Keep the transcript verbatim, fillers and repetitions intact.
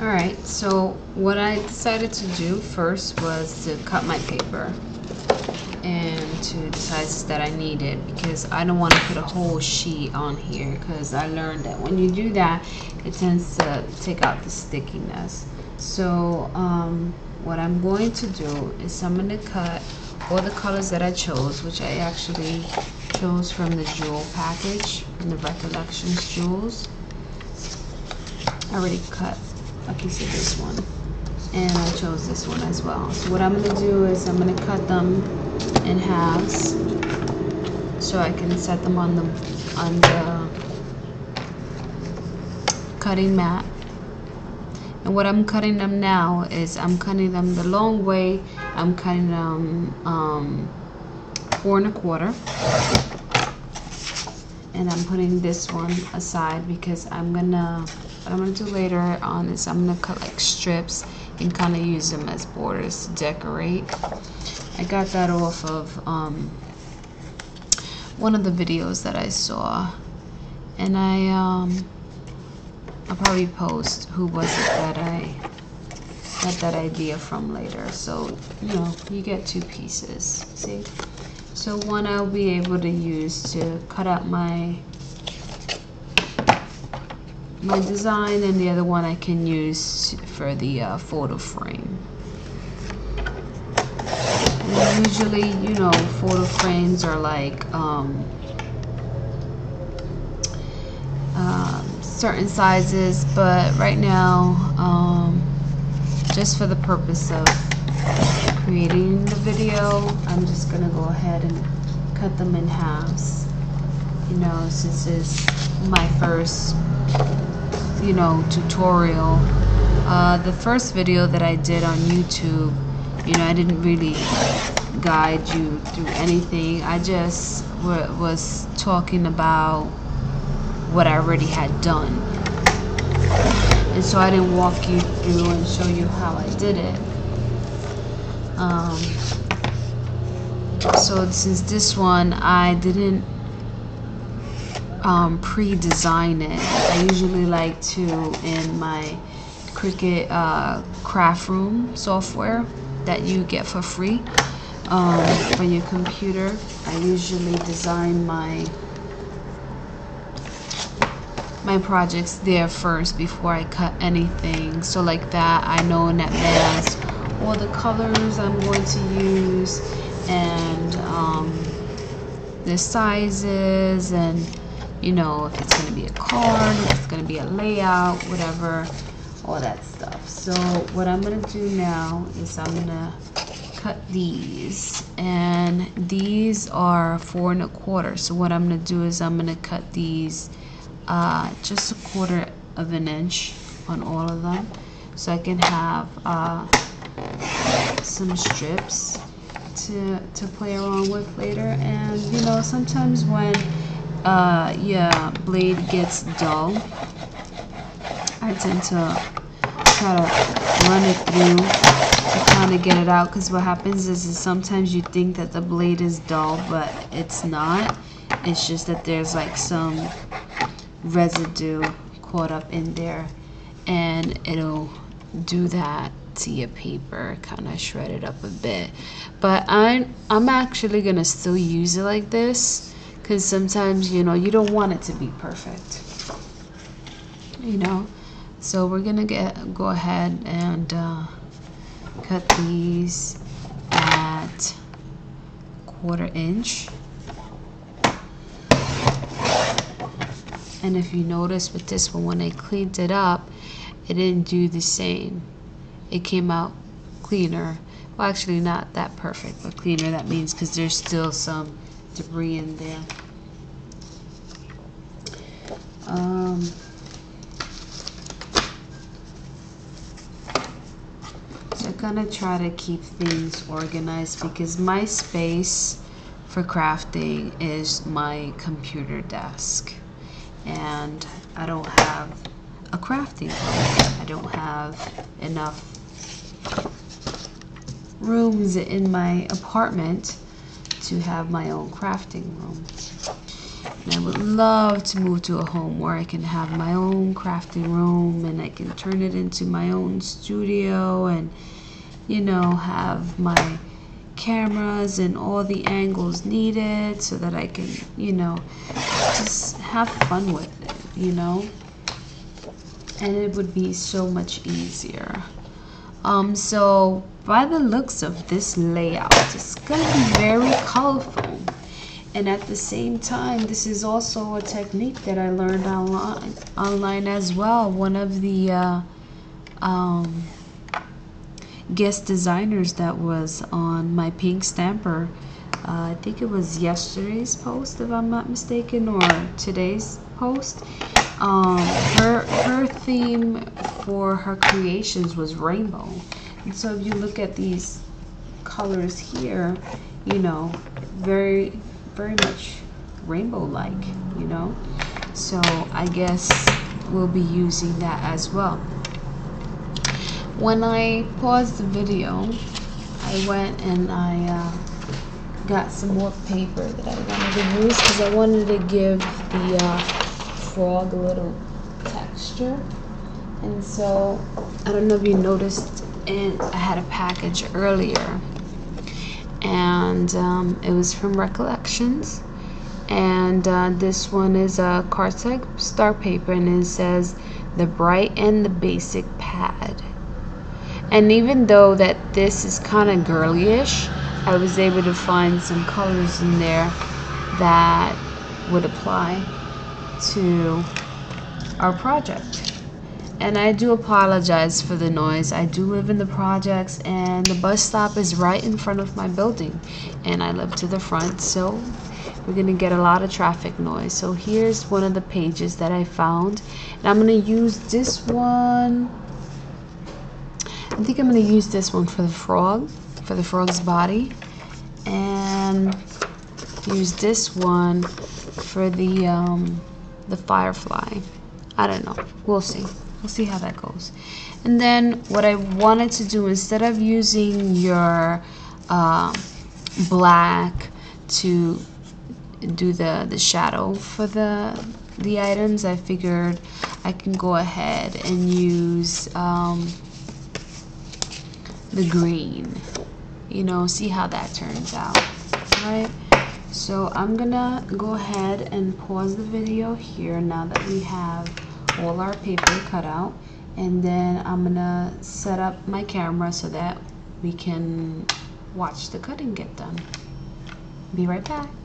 All right, so what I decided to do first was to cut my paper into the sizes that I needed, because I don't want to put a whole sheet on here, because I learned that when you do that, it tends to take out the stickiness. So um, what I'm going to do is I'm going to cut all the colors that I chose, which I actually chose from the jewel package, from the Recollections jewels. I already cut a piece of this one, and I chose this one as well. So what I'm going to do is I'm going to cut them in halves so I can set them on the on the cutting mat. And what I'm cutting them now is I'm cutting them the long way. I'm cutting them um, four and a quarter, and I'm putting this one aside because I'm gonna. What I'm going to do later on is I'm going to cut like strips and kind of use them as borders to decorate. I got that off of um, one of the videos that I saw, and I um, I'll probably post who was it that I got that idea from later. So you know, you get two pieces. See, so one I'll be able to use to cut out my my design, and the other one I can use for the uh, photo frame. And usually, you know, photo frames are like um, uh, certain sizes, but right now, um, just for the purpose of creating the video, I'm just gonna go ahead and cut them in halves. You know, since it's my first you know tutorial, uh, the first video that I did on YouTube, you know I didn't really guide you through anything. I just w was talking about what I already had done, and so I didn't walk you through and show you how I did it. Um, so since this one I didn't Um, pre-design it. I usually like to, in my Cricut uh, Craft Room software that you get for free um, for your computer, I usually design my my projects there first before I cut anything. So like that, I know in advance all the colors I'm going to use, and um, the sizes, and you know, if it's going to be a card, if it's going to be a layout, whatever, all that stuff. So what I'm going to do now is I'm going to cut these, and these are four and a quarter. So what I'm going to do is I'm going to cut these uh, just a quarter of an inch on all of them, so I can have uh, some strips to, to play around with later. And you know, sometimes when Uh, yeah, blade gets dull, I tend to try to run it through to kind of get it out, because what happens is, is sometimes you think that the blade is dull, but it's not. It's just that there's like some residue caught up in there, and it'll do that to your paper, kind of shred it up a bit. But I'm, I'm actually going to still use it like this, because sometimes, you know, you don't want it to be perfect, you know. So we're gonna get go ahead and uh, cut these at quarter inch. And if you notice with this one, when I cleaned it up, it didn't do the same. It came out cleaner. Well, actually not that perfect, but cleaner. That means because there's still some debris in there. Um, so I'm gonna try to keep things organized, because my space for crafting is my computer desk, and I don't have a crafting room. I don't have enough rooms in my apartment to have my own crafting room. And I would love to move to a home where I can have my own crafting room and I can turn it into my own studio and, you know, have my cameras and all the angles needed so that I can, you know, just have fun with it, you know? And it would be so much easier. Um, so by the looks of this layout, it's gonna be very colorful. And at the same time, this is also a technique that I learned online, online as well. One of the uh, um, guest designers that was on my pink stamper, uh, I think it was yesterday's post, if I'm not mistaken, or today's post. Um, her her theme for her creations was rainbow, and so if you look at these colors here, you know, very. very much rainbow-like, you know, so I guess we'll be using that as well. When I paused the video, I went and I uh, got some more paper that I wanted to use because I wanted to give the uh, frog a little texture. And so I don't know if you noticed, and I had a package earlier. And um, it was from Recollections, and uh, this one is a cardstock star paper, and it says the bright and the basic pad. And even though that this is kind of girly-ish, I was able to find some colors in there that would apply to our project. And I do apologize for the noise. I do live in the projects, and the bus stop is right in front of my building, and I live to the front, so we're gonna get a lot of traffic noise. So here's one of the pages that I found, and I'm gonna use this one. I think I'm gonna use this one for the frog, for the frog's body, and use this one for the um, the firefly. I don't know, we'll see. We'll see how that goes. And then what I wanted to do, instead of using your uh, black to do the, the shadow for the, the items, I figured I can go ahead and use um, the green. You know, see how that turns out. All right. So I'm gonna go ahead and pause the video here now that we have all our paper cut out, and then I'm gonna set up my camera so that we can watch the cutting get done. Be right back.